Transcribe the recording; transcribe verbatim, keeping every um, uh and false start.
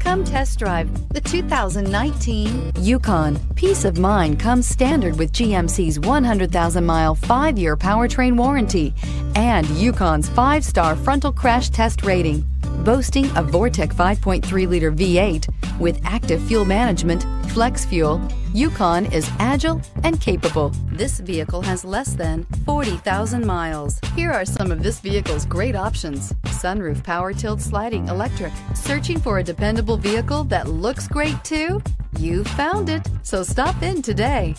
Come test drive the two thousand nineteen Yukon. Peace of mind comes standard with G M C's one hundred thousand mile five year powertrain warranty and Yukon's five star frontal crash test rating. Boasting a Vortec five point three liter V eight with active fuel management, flex fuel, Yukon is agile and capable. This vehicle has less than forty thousand miles. Here are some of this vehicle's great options: sunroof, power tilt sliding, electric. Searching for a dependable vehicle that looks great too? You found it, so stop in today.